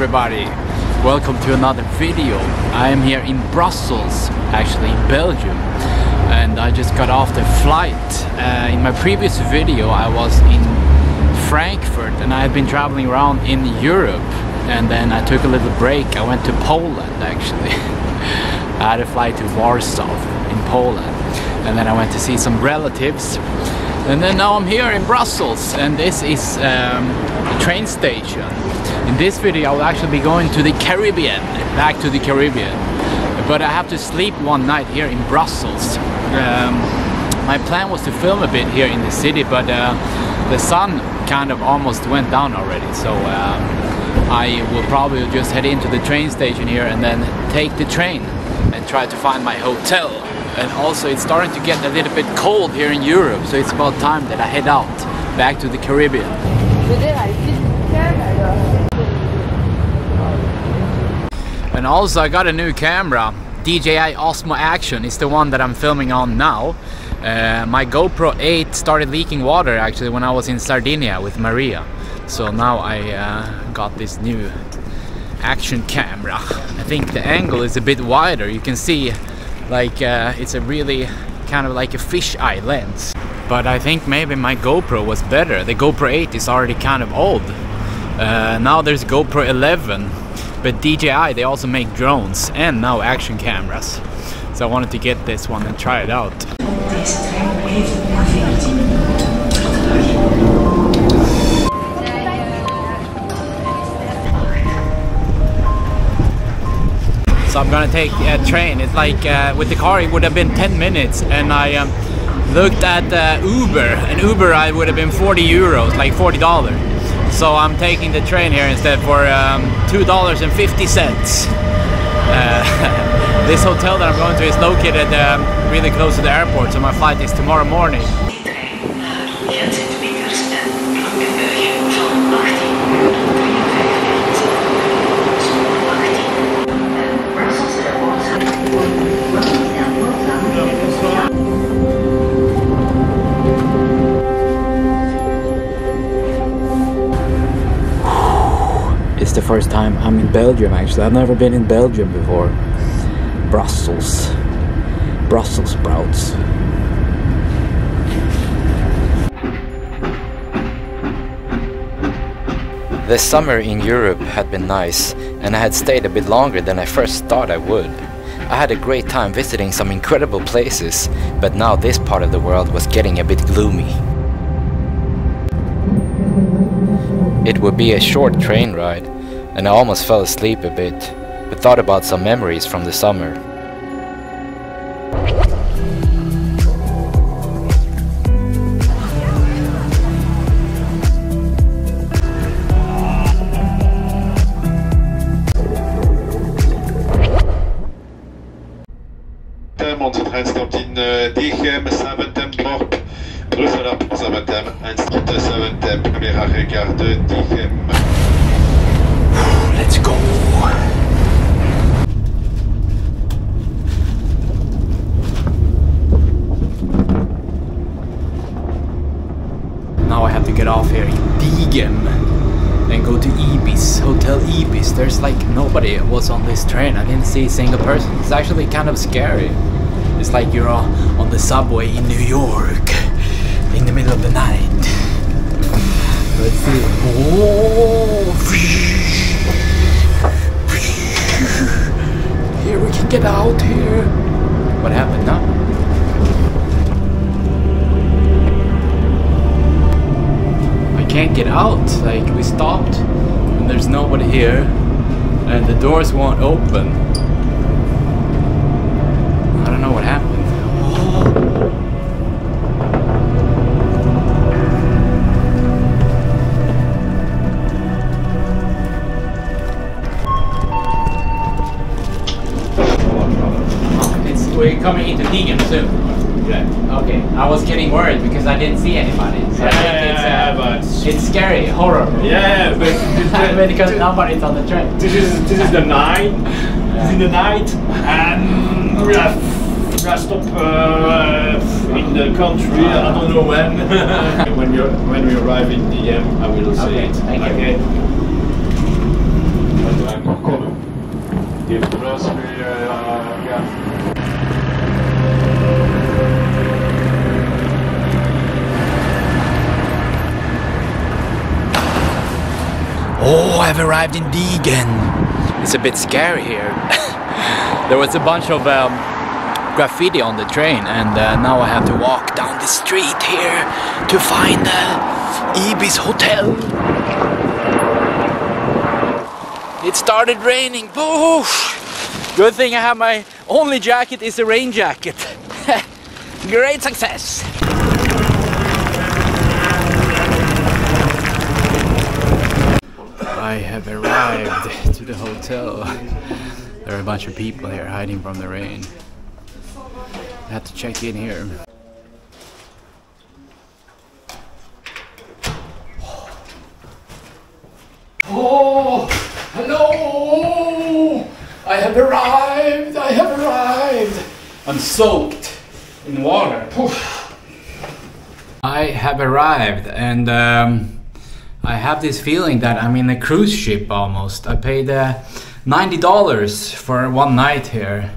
everybody, welcome to another video. I am here in Brussels, actually in Belgium, and I just got off the flight. In my previous video I was in Frankfurt and I've been traveling around in Europe, and then I took a little break. I went to Poland actually. I had a flight to Warsaw in Poland, and then I went to see some relatives. And then now I'm here in Brussels, and this is a train station. In this video I will actually be going to the Caribbean, back to the Caribbean. But I have to sleep one night here in Brussels. My plan was to film a bit here in the city, but the sun kind of almost went down already. So I will probably just head into the train station here and then take the train and try to find my hotel. And also it's starting to get a little bit cold here in Europe, so it's about time that I head out back to the Caribbean. And also I got a new camera, DJI Osmo Action. It's the one that I'm filming on now. My GoPro 8 started leaking water actually when I was in Sardinia with Maria. So now I got this new action camera. I think the angle is a bit wider, you can see. Like it's a really kind of like a fisheye lens, but I think maybe my GoPro was better. The GoPro 8 is already kind of old. Now there's GoPro 11, but DJI, they also make drones and now action cameras. So I wanted to get this one and try it out. So I'm gonna take a train. It's like with the car it would have been 10 minutes, and I looked at Uber, and Uber ride would have been 40 euros, like $40. So I'm taking the train here instead for $2.50. This hotel that I'm going to is located really close to the airport, so my flight is tomorrow morning. It's the first time I'm in Belgium actually. I've never been in Belgium before. Brussels. Brussels sprouts. The summer in Europe had been nice, and I had stayed a bit longer than I first thought I would. I had a great time visiting some incredible places, but now this part of the world was getting a bit gloomy. It would be a short train ride, and I almost fell asleep a bit, but thought about some memories from the summer. Let's go. Now I have to get off here in Diegem and go to Ibis, Hotel Ibis. There's like nobody was on this train. I didn't see a single person. It's actually kind of scary. It's like you're on the subway in New York in the middle of the night. Let's see. Oh. Here we can get out here. What happened now? I can't get out. Like, we stopped and there's nobody here and the doors won't open. I don't know what happened. Oh. We're coming into Diegem soon. Yeah. Okay. I was getting worried because I didn't see anybody. So it's scary, horror. Yeah, but because nobody's on the train. This is the night. Yeah. It's in the night, and we are stopped in the country. I don't know when. when we arrive in Diegem, I will say it. Thank you. Okay. Oh, I've arrived in Degen. It's a bit scary here. There was a bunch of graffiti on the train, and now I have to walk down the street here to find the Ibis Hotel. It started raining. Boo! Good thing I have my only jacket is a rain jacket. Great success. I have arrived to the hotel. There are a bunch of people here hiding from the rain. I have to check in here. Oh, hello! I have arrived! I have arrived! I'm soaked in water. I have arrived, and I have this feeling that I'm in a cruise ship almost. I paid $90 for one night here.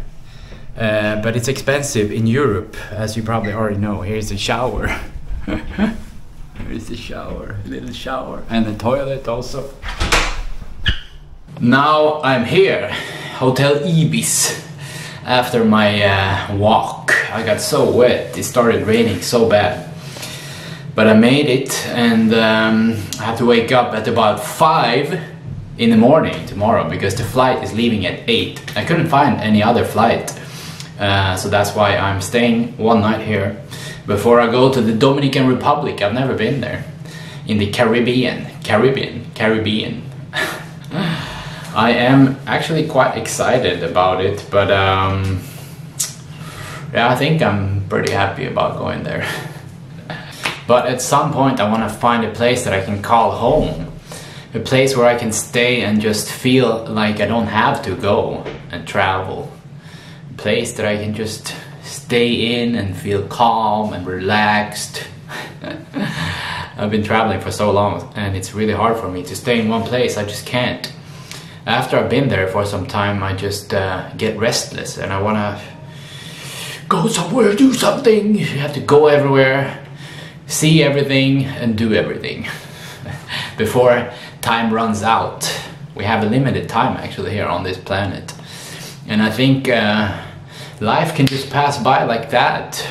But it's expensive in Europe, as you probably already know. Here's a shower. Here's a shower, a little shower, and a toilet also. Now I'm here, Hotel Ibis. After my walk, I got so wet. It started raining so bad, but I made it, and I have to wake up at about 5 in the morning tomorrow because the flight is leaving at 8. I couldn't find any other flight. So that's why I'm staying one night here before I go to the Dominican Republic. I've never been there. In the Caribbean. I am actually quite excited about it, but yeah, I think I'm pretty happy about going there. But at some point I want to find a place that I can call home. A place where I can stay and just feel like I don't have to go and travel. Place that I can just stay in and feel calm and relaxed. I've been traveling for so long, and it's really hard for me to stay in one place. I just can't. After I've been there for some time, I just get restless and I want to go somewhere, do something. You have to go everywhere, see everything and do everything before time runs out. We have a limited time actually here on this planet. And I think life can just pass by like that.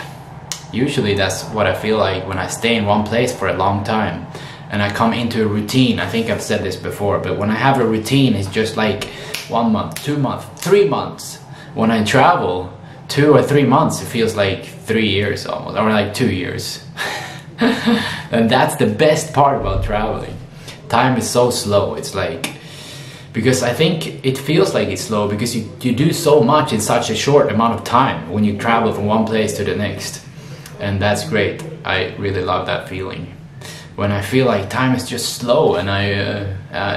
Usually that's what I feel like when I stay in one place for a long time and I come into a routine. I think I've said this before, but when I have a routine, it's just like 1 month, 2 months, 3 months. When I travel 2 or 3 months, it feels like 3 years almost, or like 2 years. And that's the best part about traveling. Time is so slow. It's like, because I think it feels like it's slow because you do so much in such a short amount of time when you travel from one place to the next. And that's great. I really love that feeling. When I feel like time is just slow and I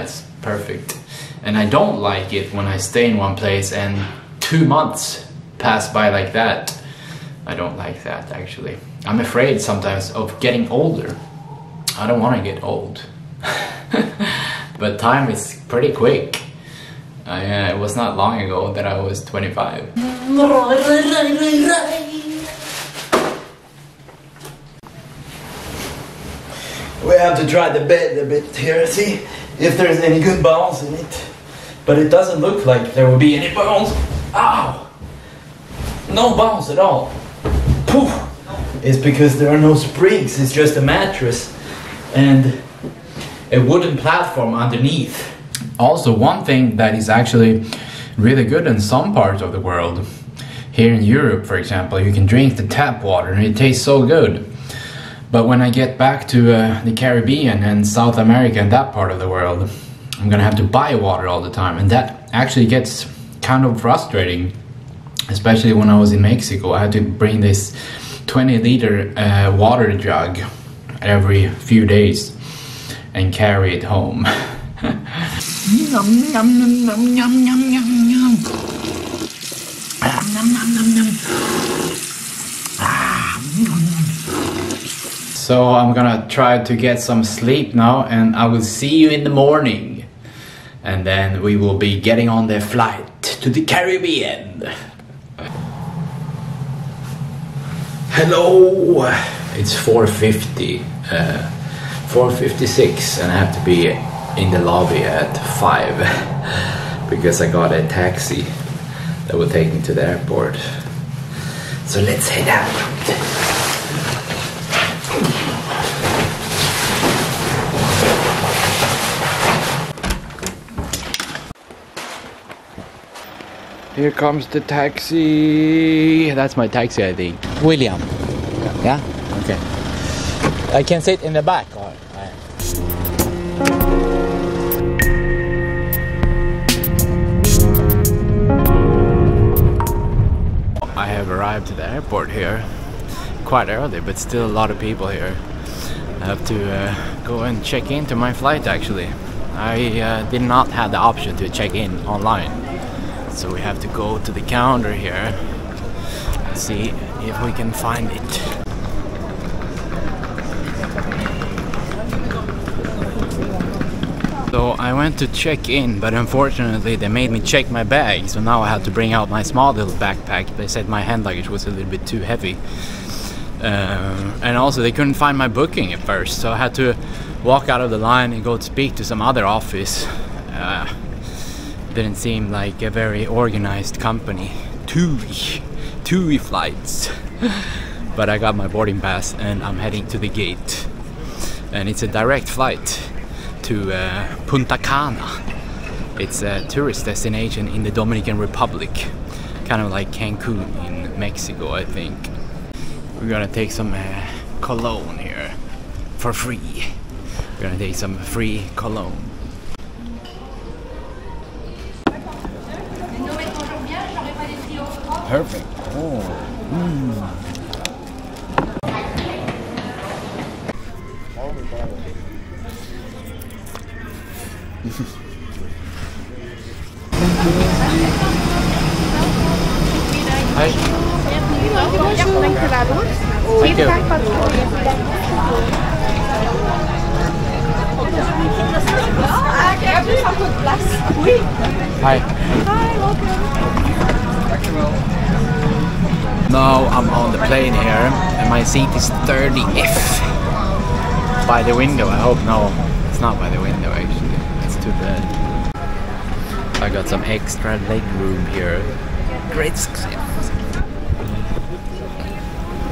it's perfect. And I don't like it when I stay in one place and 2 months pass by like that. I don't like that actually. I'm afraid sometimes of getting older. I don't want to get old. But time is pretty quick. It was not long ago that I was 25. We have to try the bed a bit here, see if there's any good bones in it. But it doesn't look like there will be any bones. Ow! No bones at all. Poof! It's because there are no springs, it's just a mattress and a wooden platform underneath. Also, one thing that is actually really good in some parts of the world, here in Europe for example, you can drink the tap water and it tastes so good. But when I get back to the Caribbean and South America and that part of the world, I'm gonna have to buy water all the time, and that actually gets kind of frustrating. Especially when I was in Mexico, I had to bring this 20-liter water jug every few days and carry it home. So I'm gonna try to get some sleep now, and I will see you in the morning, and then we will be getting on the flight to the Caribbean. Hello, it's 4:56 and I have to be in the lobby at 5 because I got a taxi that will take me to the airport. So let's head out. Here comes the taxi. That's my taxi, I think. William. Yeah? Okay. I can sit in the back. All right. I have arrived at the airport here. Quite early, but still a lot of people here. I have to go and check in to my flight, actually. I did not have the option to check in online. So we have to go to the counter here and see if we can find it. So I went to check in, but unfortunately they made me check my bag. So now I had to bring out my small little backpack. They said my hand luggage was a little bit too heavy. And also they couldn't find my booking at first. So I had to walk out of the line and go speak to some other office. Didn't seem like a very organized company. Tui flights. But I got my boarding pass and I'm heading to the gate. And it's a direct flight to Punta Cana. It's a tourist destination in the Dominican Republic. Kind of like Cancun in Mexico, I think. We're gonna take some cologne here for free. We're gonna take some free cologne. Perfect. Oh. Hi. Thank you. Hi. Hi, welcome. Now I'm on the plane here and my seat is 30F by the window. I hope no, it's not by the window actually. It's too bad. I got some extra leg room here. Great success.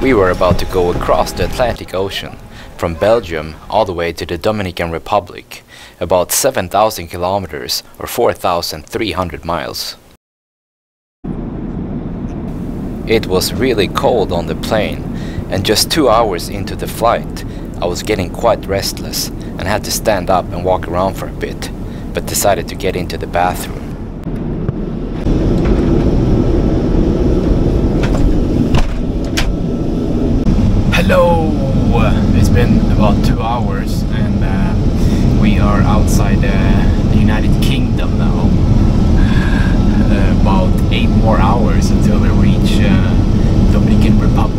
We were about to go across the Atlantic Ocean from Belgium all the way to the Dominican Republic, about 7,000 kilometers or 4,300 miles. It was really cold on the plane, and just 2 hours into the flight, I was getting quite restless and had to stand up and walk around for a bit, but decided to get into the bathroom. Hello! It's been about 2 hours and we are outside the United Kingdom now. About 8 more hours until we reach Dominican Republic.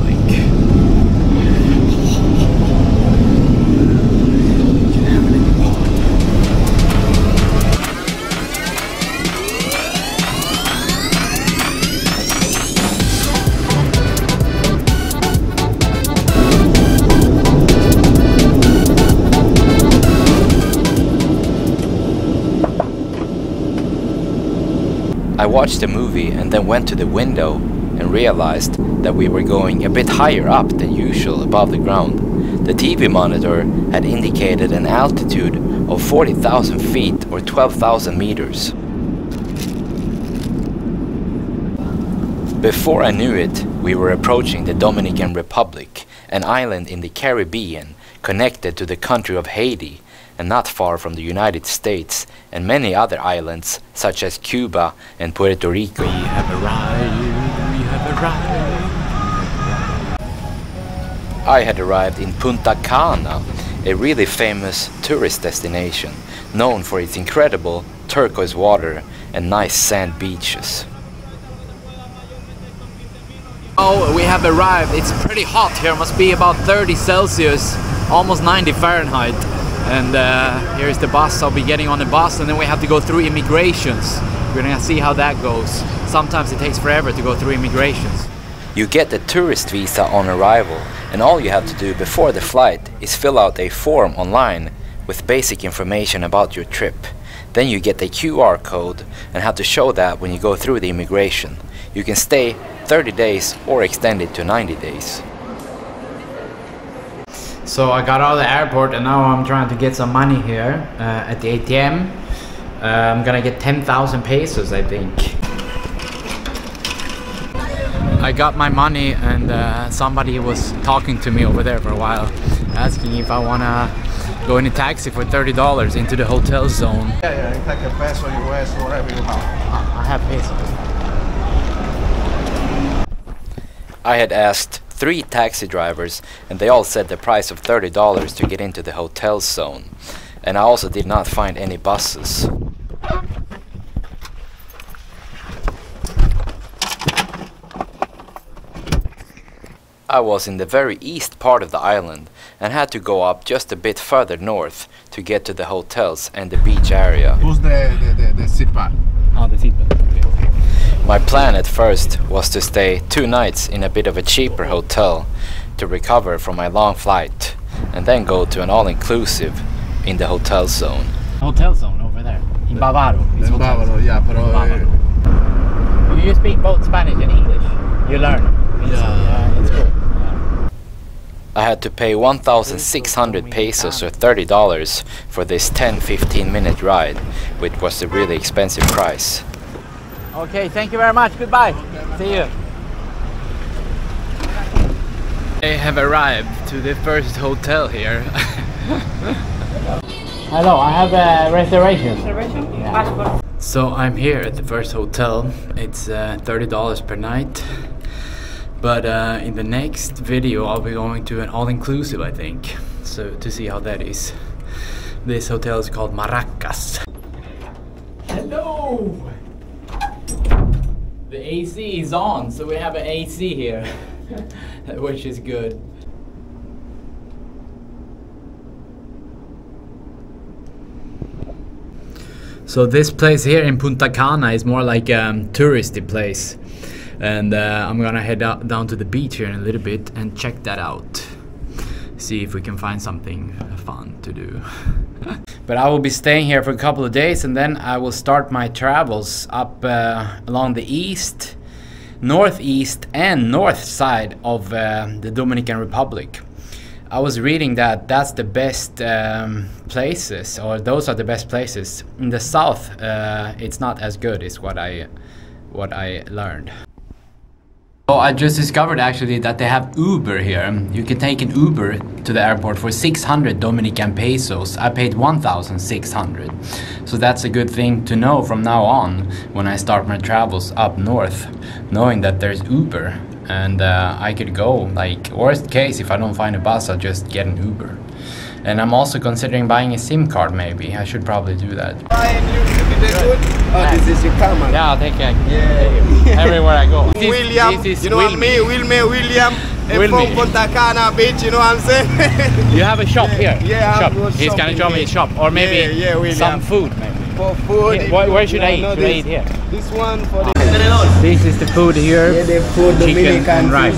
I watched the movie and then went to the window and realized that we were going a bit higher up than usual above the ground. The TV monitor had indicated an altitude of 40,000 feet or 12,000 meters. Before I knew it, we were approaching the Dominican Republic, an island in the Caribbean connected to the country of Haiti, and not far from the United States and many other islands such as Cuba and Puerto Rico. We have arrived, we have arrived. I had arrived in Punta Cana, a really famous tourist destination known for its incredible turquoise water and nice sand beaches. Oh, we have arrived. It's pretty hot here, must be about 30 Celsius, almost 90 Fahrenheit. And here's the bus. I'll be getting on the bus and then we have to go through immigrations We're gonna see how that goes. Sometimes it takes forever to go through immigrations. You get the tourist visa on arrival, and all you have to do before the flight is fill out a form online with basic information about your trip. Then you get the QR code and have to show that when you go through the immigration. You can stay 30 days or extend it to 90 days. So I got out of the airport and now I'm trying to get some money here at the ATM. I'm gonna get 10,000 pesos, I think. I got my money and somebody was talking to me over there for a while, asking if I wanna go in a taxi for $30 into the hotel zone. Yeah, you take a peso, US, whatever you have. I have pesos. I had asked 3 taxi drivers and they all said the price of $30 to get into the hotel zone. And I also did not find any buses. I was in the very east part of the island and had to go up just a bit further north to get to the hotels and the beach area. Who's the seatbelt? Oh, the seatbelt. Okay. My plan at first was to stay 2 nights in a bit of a cheaper hotel to recover from my long flight and then go to an all-inclusive in the hotel zone. Hotel zone over there, in Bavaro. In Bavaro, yeah, pero... Bavaro. You speak both Spanish and English. You learn. Yeah, it's cool. Yeah. I had to pay 1,600 pesos or $30 for this 10-15 minute ride, which was a really expensive price. Okay, thank you very much. Goodbye. See you. I have arrived to the first hotel here. Hello, I have a reservation. Reservation? Yeah. Passport. So I'm here at the first hotel. It's $30 per night. But in the next video, I'll be going to an all-inclusive, I think. So to see how that is. This hotel is called Maracas. Hello! The AC is on, so we have an AC here, which is good. So this place here in Punta Cana is more like a touristy place. And I'm gonna head out down to the beach here in a little bit and check that out. See if we can find something fun to do. But I will be staying here for a couple of days and then I will start my travels up along the east, northeast and north side of the Dominican Republic. I was reading that that's the best places, or those are the best places. In the south it's not as good, is what I learned. Oh, I just discovered actually that they have Uber here. You can take an Uber to the airport for 600 Dominican pesos. I paid 1,600. So that's a good thing to know from now on when I start my travels up north, knowing that there's Uber. And I could go, like, worst case, if I don't find a bus, I'll just get an Uber. And I'm also considering buying a SIM card maybe. I should probably do that. This is your camera. Yeah, I'll take it. Yeah. Everywhere I go. William, this is, you know what I mean? William. From Punta Cana Beach, you know what I'm saying? You have a shop here? Yeah, shop. He's gonna show me a shop. Or maybe some food maybe. For food. Yeah, where should I eat? No, I eat here? This one for the... This is the food here. Yeah, the food, chicken and rice.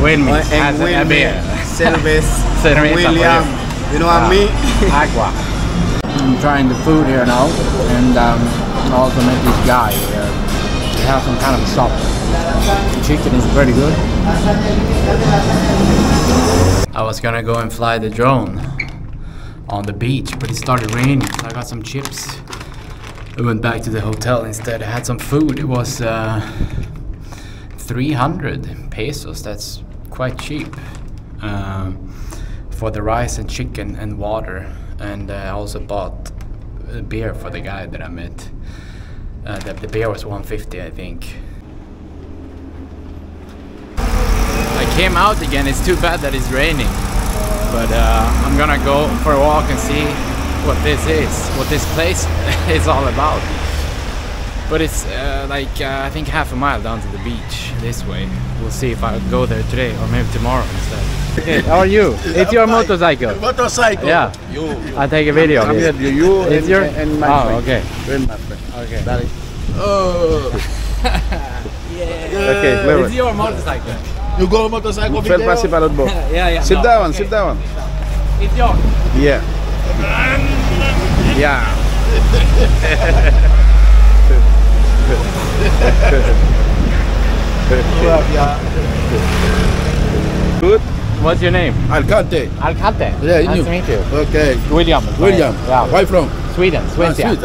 Wilmies has a beer. Service. William, you know what I mean? Agua. I'm trying the food here now, and I also met this guy here. He has some kind of shop. The chicken is pretty good. I was gonna go and fly the drone on the beach, but it started raining, so I got some chips. I went back to the hotel instead. I had some food. It was 300 pesos. That's quite cheap. For the rice and chicken and water, and I also bought a beer for the guy that I met. The beer was 150, I think. I came out again. It's too bad that it's raining, but I'm gonna go for a walk and see what this place is all about. But it's I think half a mile down to the beach this way. We'll see if I go there today or maybe tomorrow instead. Okay, how are you? It's your motorcycle. Motorcycle. Yeah. You. I take a video. I'm here. You. It's your and my friend. Okay. That is. Oh. yeah. Okay. Wait. It's your motorcycle. You go motorcycle. Yeah. Sit down. Okay. Sit down. It's yours. Yeah. Yeah. Good. What's your name? Alcante. Alcante. Yeah, nice to meet you. Okay. William. William. Yeah. Where from? Sweden. Switzerland.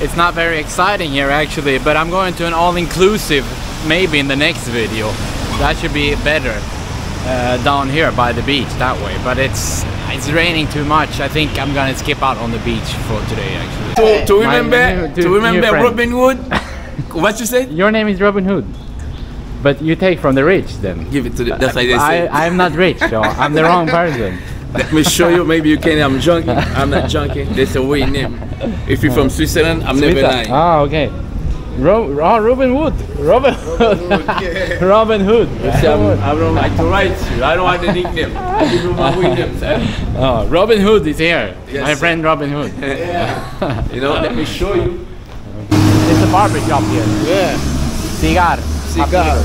It's not very exciting here actually, but I'm going to an all-inclusive maybe in the next video. That should be better down here by the beach that way. But it's raining too much. I think I'm gonna skip out on the beach for today actually. To remember Robin Hood? What you said? Your name is Robin Hood, but you take from the rich then. Give it to the. That's like they say. I'm not rich, so I'm the wrong person. Let me show you. Maybe you can. I'm junkie. I'm not junkie. That's a weird name. If you're from Switzerland, I'm never lying. Ah, okay. Robin Hood. Robin Hood. Robin Hood. I don't like to write you. I don't have the nickname. Oh, Robin Hood is here. Yes, my friend Robin Hood. Yeah. You know, let me show you. It's a barber shop here. Yeah. Cigar. Yeah.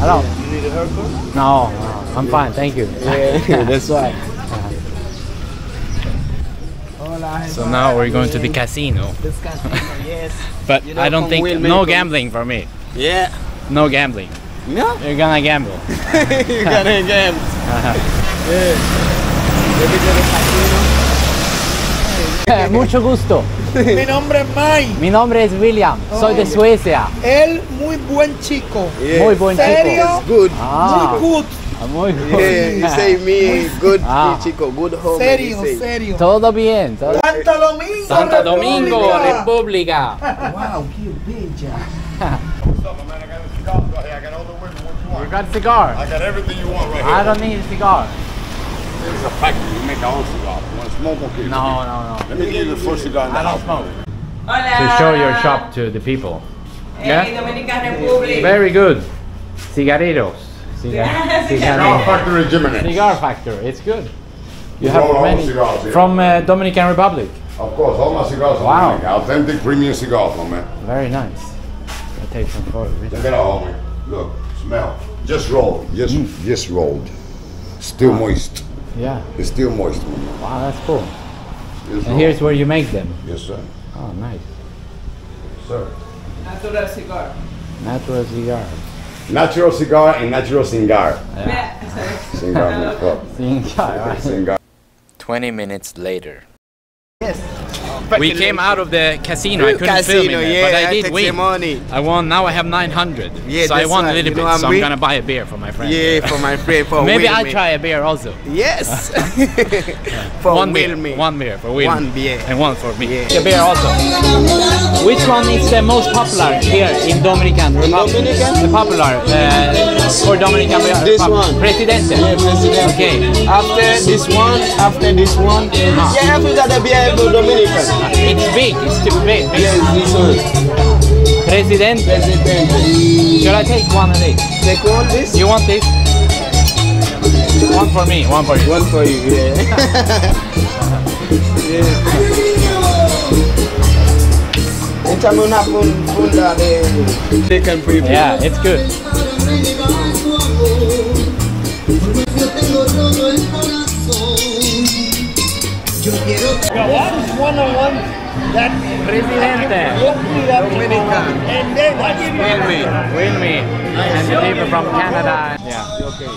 Hello. You need a haircut? No, I'm fine. Thank you. Yeah, that's why. So now we're going to the casino. This casino, yes. But you know, I don't think no gambling for me. Yeah. No gambling. No. You're gonna gamble. You're gonna gamble. Yeah. Mucho gusto. Mi nombre es Mike. Mi nombre es William. Soy de Suecia. Él muy buen chico. Yes. Muy buen chico. Serio? Good. Ah. Muy good. Muy good. Yeah, you say me, good chico, good home. Serio. Todo bien. Todo Santo Domingo, República. Wow, qué bella. I got all the women. What you want? You got cigar. I got everything you want right here. I don't need a cigar. There's a pack. You make your own cigar. You want to smoke? Okay. No. Let me give you the first cigar. I don't smoke. Hola. To show your shop to the people. Hey, yeah? Dominican Republic. Very good. Cigarrillos. Cigar factory, Jimenez. Cigar factory, it's good. You have many cigars here. From Dominican Republic. Of course, all my cigars are authentic premium cigars, my man. Very nice. I'll take some photos. Look at all of it. Look, smell. Just rolled. Just rolled. Still moist. Yeah. It's still moist, my man. Wow, that's cool. And here's where you make them. Yes, sir. Oh, nice. Yes, sir. Natural cigar. Natural cigar. Natural cigar and natural cigar. Yeah. Cigar. 20 minutes later. Yes. We came out of the casino. I couldn't film it, but I did win. Money. I won. Now I have 900. Yeah, so I won a little bit. So I'm gonna buy a beer for my friend. Yeah, for my friend. For maybe I try a beer also. Yes. For one beer for Wilmy. One beer and one for me. Yeah. A beer also. Which one is the most popular here in Dominican Republic? The popular for Dominican Republic. This one. Presidente. Yeah, Presidente. Okay. After this one. Yeah, after that beer for Dominican. It's big, it's too big. Yes, this one. Presidente. Should I take one of these? Take all this? You want this? One for me, one for you. One for you, yeah. Yeah, it's good. This is one-on-one that Presidente Dominican. And then what is Wilmy and the people from Canada. Yeah. Okay.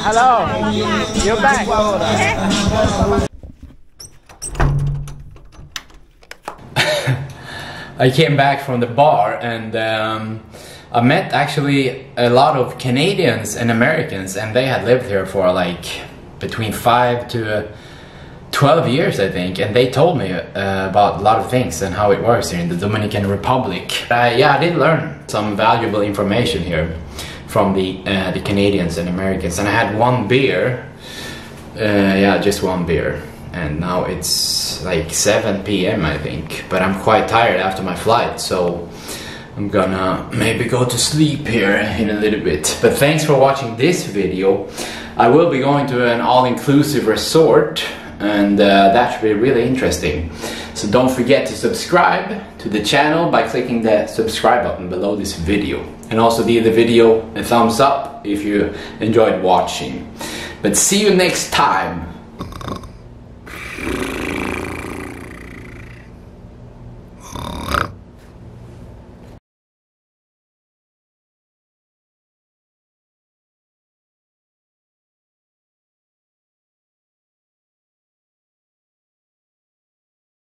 Hello. You're back. I came back from the bar and I met actually a lot of Canadians and Americans, and they had lived here for like between 5 to 12 years, I think, and they told me about a lot of things and how it works here in the Dominican Republic. Yeah, I did learn some valuable information here from the Canadians and Americans, and I had one beer, yeah, just one beer, and now it's like 7 PM I think, but I'm quite tired after my flight, so I'm gonna maybe go to sleep here in a little bit. But thanks for watching this video. I will be going to an all-inclusive resort, and that should be really interesting. So don't forget to subscribe to the channel by clicking the subscribe button below this video. And also give the video a thumbs up if you enjoyed watching. But see you next time.